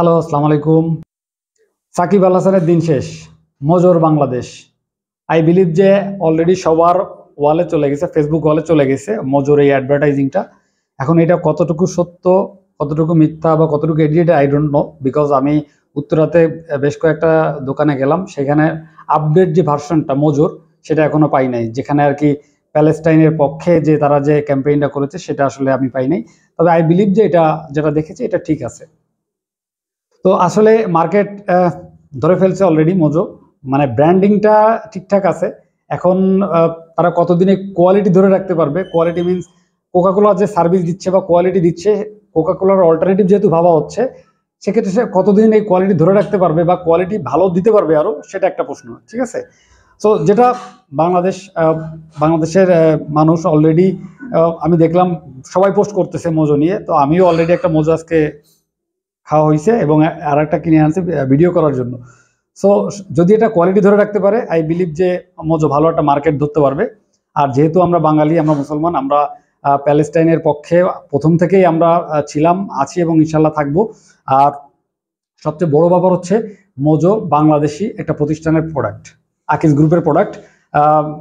Hello আসসালামু আলাইকুম। সাকিব আল হাসানের দিন শেষ, মোজোর বাংলাদেশ। আই বিলিভ যে অলরেডি সবার ওয়ালে চলে গেছে, ফেসবুক ওয়ালে চলে গেছে মোজোর এই অ্যাডভার্টাইজিংটা। এখন এটা কতটুকু সত্য, কতটুকু মিথ্যা বা কতটুকু edit, I don't know, because আমি উত্তরাতে বেশ কয়েকটা দোকানে গেলাম, সেখানে আপডেট যে ভার্সনটা মোজোর সেটা এখনো পাই নাই, যেখানে আর কি প্যালেস্টাইনের পক্ষে যে তারা যে ক্যাম্পেইনটা করেছে সেটা আসলে আমি পাই নাই। তবে আই বিলিভ যে এটা যেটা দেখেছি এটা ঠিক আছে। তো আসলে মার্কেট ধরে ফেলছে অলরেডি মোজো, মানে ব্র্যান্ডিংটা ঠিকঠাক আছে। এখন তারা কতদিনে কোয়ালিটি ধরে রাখতে পারবে? কোয়ালিটি মিনস কোকাকোলা যে সার্ভিস দিচ্ছে বা কোয়ালিটি দিচ্ছে, কোকাকোলার অল্টারনেটিভ যেহেতু ভাবা হচ্ছে, সেক্ষেত্রে সে কতদিন এই কোয়ালিটি ধরে রাখতে পারবে বা কোয়ালিটি ভালো দিতে পারবে আরও, সেটা একটা প্রশ্ন, ঠিক আছে। সো যেটা বাংলাদেশের মানুষ অলরেডি আমি দেখলাম সবাই পোস্ট করতেছে মোজো নিয়ে। তো আমিও অলরেডি একটা মোজো আজকে খাওয়া হয়েছে এবং আর একটা কিনে আনছে ভিডিও করার জন্য। সো যদি এটা কোয়ালিটি ধরে রাখতে পারে, আই বিলিভ যে মোজো ভালো একটা মার্কেট ধরতে পারবে। আর যেহেতু আমরা বাঙালি, আমরা মুসলমান, আমরা প্যালেস্টাইনের পক্ষে প্রথম থেকেই আমরা ছিলাম, আছি এবং ইনশাল্লাহ থাকবো। আর সবচেয়ে বড় ব্যাপার হচ্ছে মোজো বাংলাদেশি একটা প্রতিষ্ঠানের প্রোডাক্ট, আকিজ গ্রুপের প্রোডাক্ট।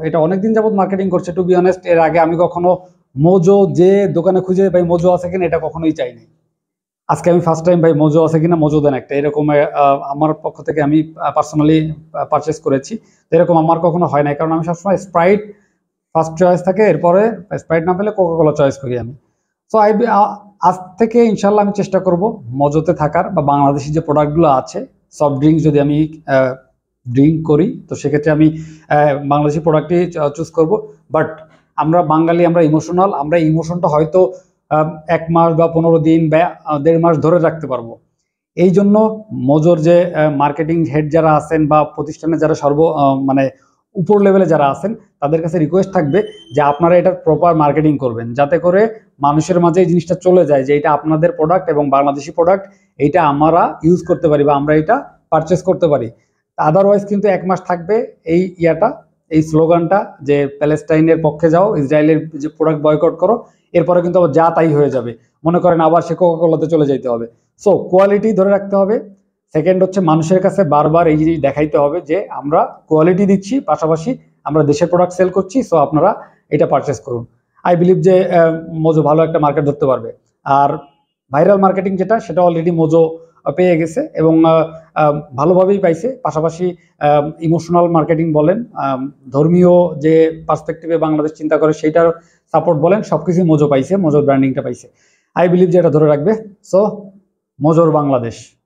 এটা অনেকদিন যাবত মার্কেটিং করছে, টু বি অনেস্ট। এর আগে আমি কখনো মোজো যে দোকানে খুঁজে ভাই মোজো আছে কিনা এটা কখনোই চাইনি। আজকে আমি ফার্স্ট টাইম ভাই মোজো আছে কিনা, মোজো দেন একটা এরকম আমার পক্ষ থেকে আমি পার্সোনালি পারচেস করেছি। এরকম আমার কখনো হয় নাই, কারণ আমি সবসময় স্প্রাইট ফার্স্ট চয়েস থাকে, এরপরে স্প্রাইট না পেলে কোকাকোলা চয়েস করি আমি। সো আজ থেকে ইনশাল্লাহ আমি চেষ্টা করব মোজোতে থাকার, বা বাংলাদেশি যে প্রোডাক্টগুলো আছে সফট ড্রিঙ্ক যদি আমি ড্রিঙ্ক করি তো সেক্ষেত্রে আমি বাংলাদেশি প্রোডাক্টই চুজ করব। বাট আমরা বাঙালি, আমরা ইমোশনাল, আমরা ইমোশনটা হয়তো এক মাস বা 15 দিন বা 1.5 মাস ধরে রাখতে পারবো। এই জন্য মোজোর যে মার্কেটিং হেড যারা আছেন বা প্রতিষ্ঠানে যারা মানে উপর লেভেলে যারা আছেন, তাদের কাছে রিকোয়েস্ট থাকবে যে আপনারা এটার প্রপার মার্কেটিং করবেন, যাতে করে মানুষের মাঝে এই জিনিসটা চলে যায় যে এটা আপনাদের প্রোডাক্ট এবং বাংলাদেশি প্রোডাক্ট, এইটা আমরা ইউজ করতে পারি বা আমরা এটা পারচেস করতে পারি। আদারওয়াইজ কিন্তু 1 মাস থাকবে এই এই স্লোগানটা যে প্যালেস্টাইনের পক্ষে যাও, ইসরায়েলের যে প্রোডাক্ট বয়কট করো, এরপরে কিন্তু আবার যা তাই হয়ে যাবে, মনে করেন আবার সে কোকাকোলাতে চলে যেতে হবে। সো কোয়ালিটি ধরে রাখতে হবে। সেকেন্ড হচ্ছে মানুষের কাছে বারবার এই জিনিস দেখাইতে হবে যে আমরা কোয়ালিটি দিচ্ছি, পাশাপাশি আমরা দেশের প্রোডাক্ট সেল করছি, সো আপনারা এটা পারচেস করুন। আই বিলিভ যে মোজো ভালো একটা মার্কেট ধরতে পারবে। আর ভাইরাল মার্কেটিং যেটা, সেটা অলরেডি মোজো পেয়ে গেছে এবং ভালোভাবেই পাইছে। পাশাপাশি ইমোশনাল মার্কেটিং বলেন, ধর্মীয় যে পার্সপেক্টিভে বাংলাদেশ চিন্তা করে সেইটার সাপোর্ট বলেন, সব কিছু মোজো পাইছে, মোজোর ব্র্যান্ডিংটা পাইছে। আই বিলিভ যে এটা ধরে রাখবে। সো মোজোর বাংলাদেশ।